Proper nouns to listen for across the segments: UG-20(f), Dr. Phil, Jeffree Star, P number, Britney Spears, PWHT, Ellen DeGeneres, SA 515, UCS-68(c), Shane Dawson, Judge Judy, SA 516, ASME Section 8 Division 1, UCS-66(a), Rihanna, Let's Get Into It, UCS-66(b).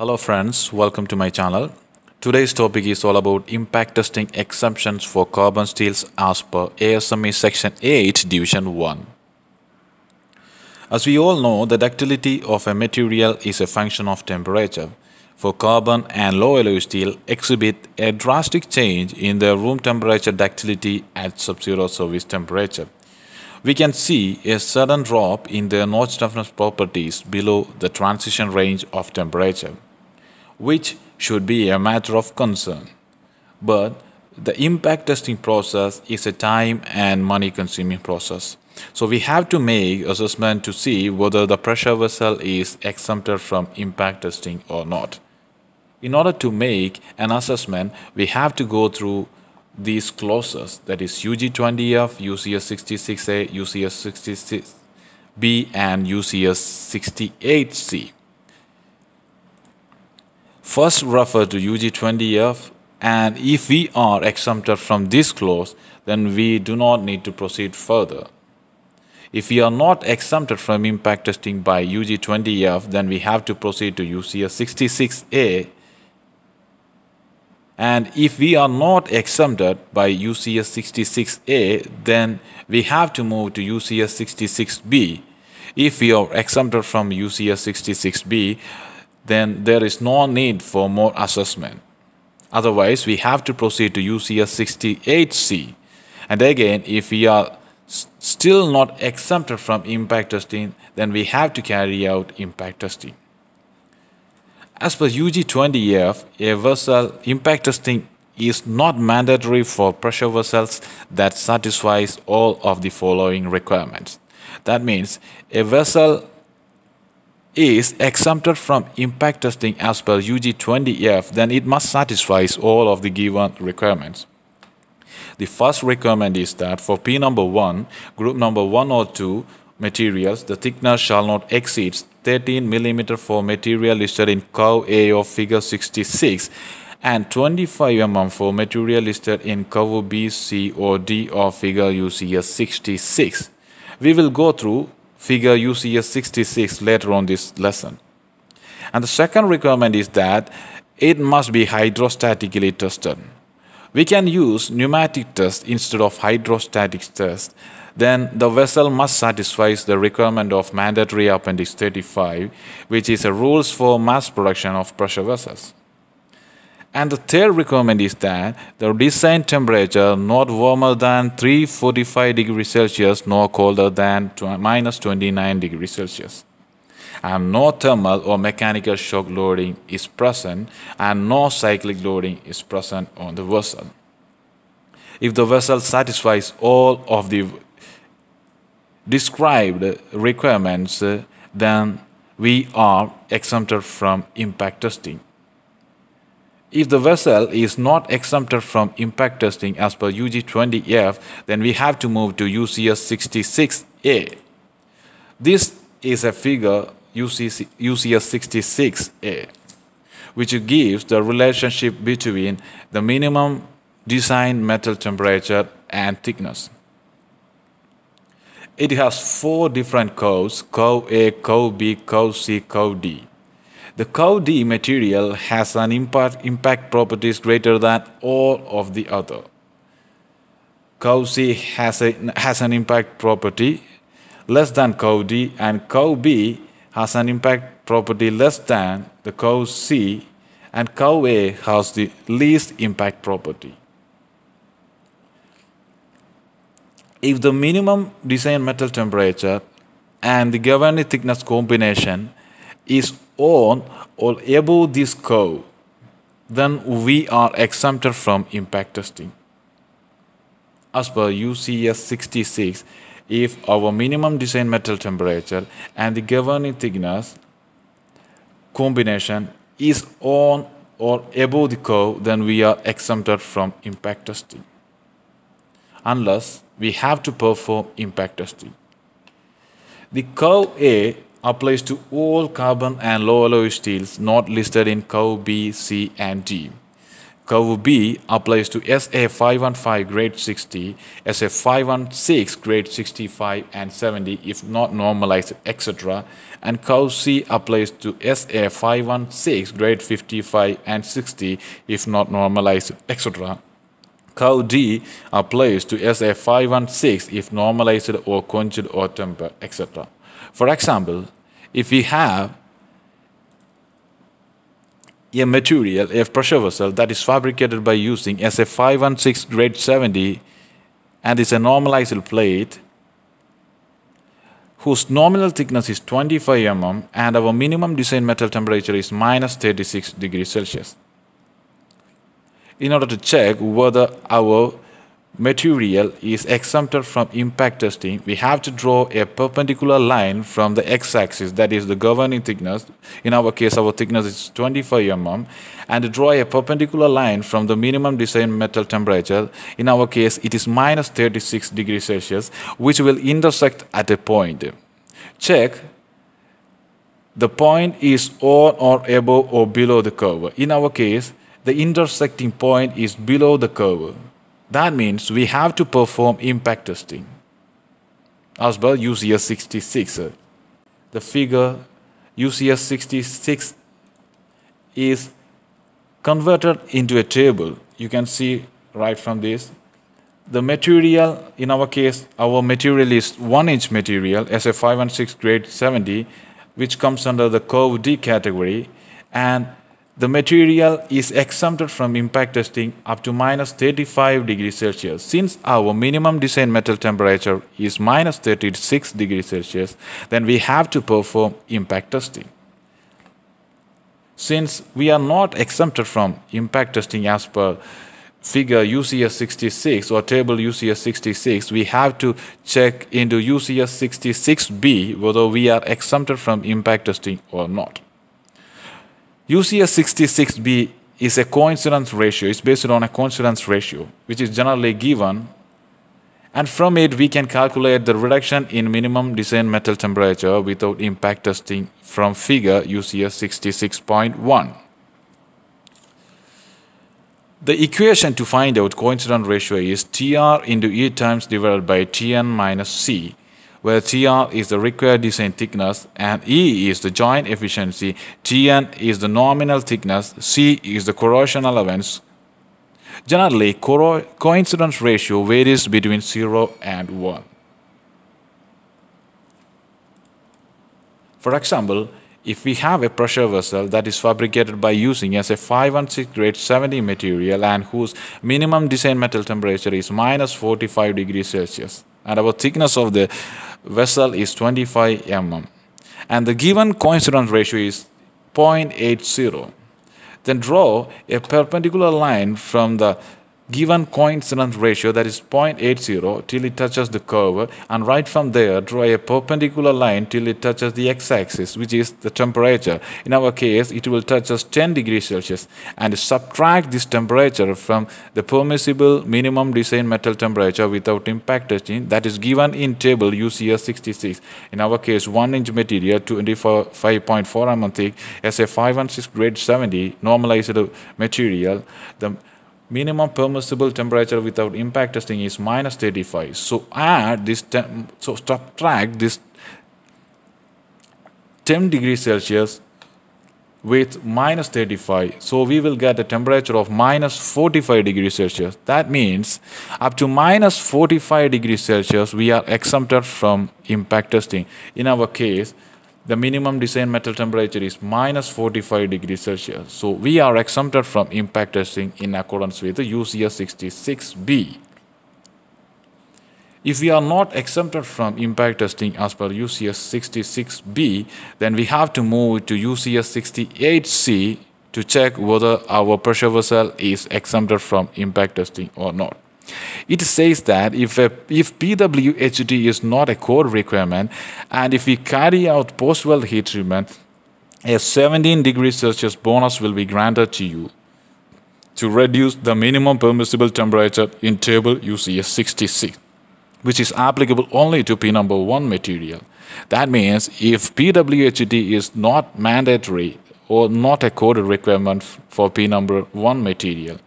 Hello friends, welcome to my channel. Today's topic is all about impact testing exemptions for carbon steels as per ASME Section 8 Division 1. As we all know, the ductility of a material is a function of temperature. For carbon and low alloy steel exhibit a drastic change in their room temperature ductility at sub-zero service temperature. We can see a sudden drop in their notch toughness properties below the transition range of temperature, which should be a matter of concern. But the impact testing process is a time and money consuming process. So we have to make assessment to see whether the pressure vessel is exempted from impact testing or not. In order to make an assessment, we have to go through these clauses, that is UG-20(f), UCS-66(a), UCS-66(b) and UCS-68(c). First, refer to UG-20(f), and if we are exempted from this clause, then we do not need to proceed further. If we are not exempted from impact testing by UG-20(f), then we have to proceed to UCS-66(a). And if we are not exempted by UCS-66(a), then we have to move to UCS-66(b). If we are exempted from UCS-66(b), then there is no need for more assessment. Otherwise, we have to proceed to UCS-68(c). And again, if we are still not exempted from impact testing, then we have to carry out impact testing. As per UG-20(f), a vessel impact testing is not mandatory for pressure vessels that satisfies all of the following requirements. That means a vessel is exempted from impact testing as per UG-20(f), then it must satisfy all of the given requirements. The first requirement is that for P number 1, group number 1 or 2 materials, the thickness shall not exceed 13 mm for material listed in curve A of figure 66 and 25 mm for material listed in curve B, C or D of figure UCS-66. We will go through figure UCS-66 later on this lesson. And the second requirement is that it must be hydrostatically tested. We can use pneumatic test instead of hydrostatic test. Then the vessel must satisfy the requirement of mandatory appendix 35, which is a rules for mass production of pressure vessels. And the third requirement is that the design temperature not warmer than 345 degrees Celsius nor colder than -29 degrees Celsius. And no thermal or mechanical shock loading is present and no cyclic loading is present on the vessel. If the vessel satisfies all of the described requirements, then we are exempted from impact testing. If the vessel is not exempted from impact testing as per UG-20(f), then we have to move to UCS-66(a). This is a figure UCS-66(a), which gives the relationship between the minimum design metal temperature and thickness. It has 4 different curves: curve A, curve B, curve C, curve D. The curve D material has an impact properties greater than all of the other. Curve C has an impact property less than curve D, and curve B has an impact property less than the curve C, and curve A has the least impact property. If the minimum design metal temperature and the governing thickness combination is on or above this curve, then we are exempted from impact testing. As per UCS-66, if our minimum design metal temperature and the governing thickness combination is on or above the curve, then we are exempted from impact testing, unless we have to perform impact testing. The curve A applies to all carbon and low alloy steels not listed in curve B, C and D. Curve B applies to SA 515 grade 60, SA 516 grade 65 and 70 if not normalized, etc. And curve C applies to SA 516 grade 55 and 60 if not normalized, etc. Curve D applies to SA 516 if normalized or conjured or tempered, etc. For example, if we have a material, a pressure vessel that is fabricated by using SA 516 grade 70 and is a normalized plate whose nominal thickness is 25 mm and our minimum design metal temperature is -36°C. In order to check whether our material is exempted from impact testing, we have to draw a perpendicular line from the x-axis, that is the governing thickness. In our case, our thickness is 25 mm, and to draw a perpendicular line from the minimum design metal temperature. In our case, it is -36°C, which will intersect at a point. Check the point is on or above or below the curve. In our case, the intersecting point is below the curve. That means we have to perform impact testing as per UCS-66. The figure UCS-66 is converted into a table. You can see right from this. The material, in our case, our material is 1-inch material, SA 516 grade 70, which comes under the curve D category, and the material is exempted from impact testing up to -35°C. Since our minimum design metal temperature is -36°C, then we have to perform impact testing. Since we are not exempted from impact testing as per figure UCS-66 or table UCS-66, we have to check into UCS-66(b) whether we are exempted from impact testing or not. UCS-66(b) is a coincidence ratio. It's based on a coincidence ratio, which is generally given. And from it, we can calculate the reduction in minimum design metal temperature without impact testing from figure UCS-66.1. The equation to find out coincidence ratio is TR into E times divided by TN minus C, where TR is the required design thickness and E is the joint efficiency, TN is the nominal thickness, C is the corrosion allowance. Generally, coincidence ratio varies between 0 and 1. For example, if we have a pressure vessel that is fabricated by using SA 516 grade 70 material and whose minimum design metal temperature is -45°C, and our thickness of the vessel is 25 mm. And the given coincidence ratio is 0.80. Then draw a perpendicular line from the given coincidence ratio, that is 0.80, till it touches the curve, and right from there draw a perpendicular line till it touches the x-axis, which is the temperature. In our case, it will touch us 10°C, and subtract this temperature from the permissible minimum design metal temperature without impact testing that is given in table UCS-66. In our case, 1-inch material, 25.4 mm thick, SA 516 grade 70 normalized material. The minimum permissible temperature without impact testing is -35. So subtract this 10°C with -35. So we will get a temperature of -45°C. That means up to -45°C we are exempted from impact testing. In our case, the minimum design metal temperature is -45°C. So we are exempted from impact testing in accordance with the UCS-66(b). If we are not exempted from impact testing as per UCS-66(b), then we have to move to UCS-68(c) to check whether our pressure vessel is exempted from impact testing or not. It says that if PWHT is not a code requirement and if we carry out post-weld heat treatment, a 17°C bonus will be granted to you to reduce the minimum permissible temperature in table UCS-66, which is applicable only to P number 1 material. That means if PWHT is not mandatory or not a code requirement for P number 1 material,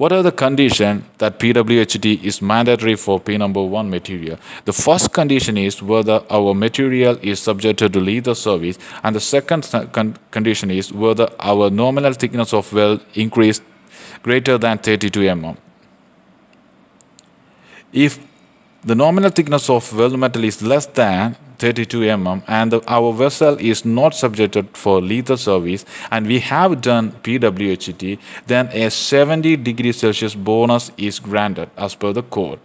What are the conditions that PWHT is mandatory for P number 1 material? The first condition is whether our material is subjected to leather service, and the second condition is whether our nominal thickness of weld increased greater than 32 mm. If the nominal thickness of weld metal is less than 32 mm and our vessel is not subjected for lethal service and we have done PWHT, then a 70 degree Celsius bonus is granted as per the code.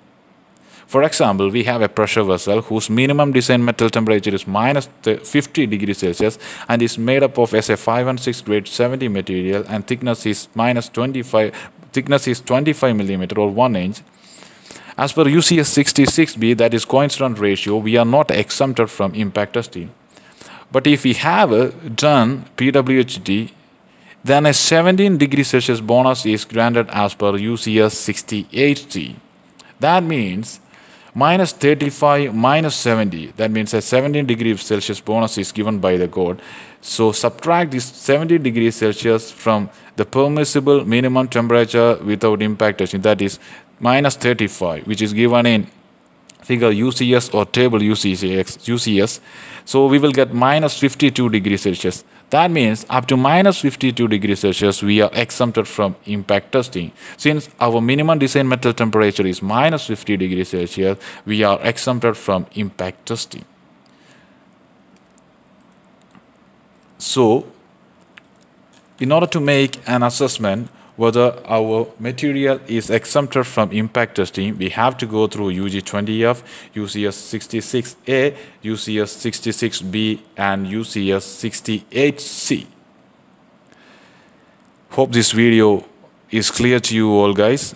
For example, we have a pressure vessel whose minimum design metal temperature is minus 50 degrees Celsius and is made up of SA 516 grade 70 material and thickness is 25 millimeter or 1 inch. As per UCS-66(b), that is coincident ratio, we are not exempted from impact testing. But if we have done PWHT, then a 17 degree Celsius bonus is granted as per UCS-68(c). That means minus 35, minus 70. That means a 17 degree Celsius bonus is given by the code. So subtract this 70 degree Celsius from the permissible minimum temperature without impact testing, that is minus 35, which is given in figure UCS or table UCS. So we will get minus 52 degrees Celsius. That means up to minus 52 degrees Celsius we are exempted from impact testing. Since our minimum design metal temperature is minus 50 degrees Celsius, we are exempted from impact testing. So in order to make an assessment whether our material is exempted from impact testing, we have to go through UG-20(f), UCS-66(a), UCS-66(b), and UCS-68(c). Hope this video is clear to you all, guys.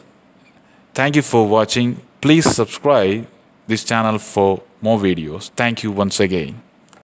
Thank you for watching. Please subscribe this channel for more videos. Thank you once again.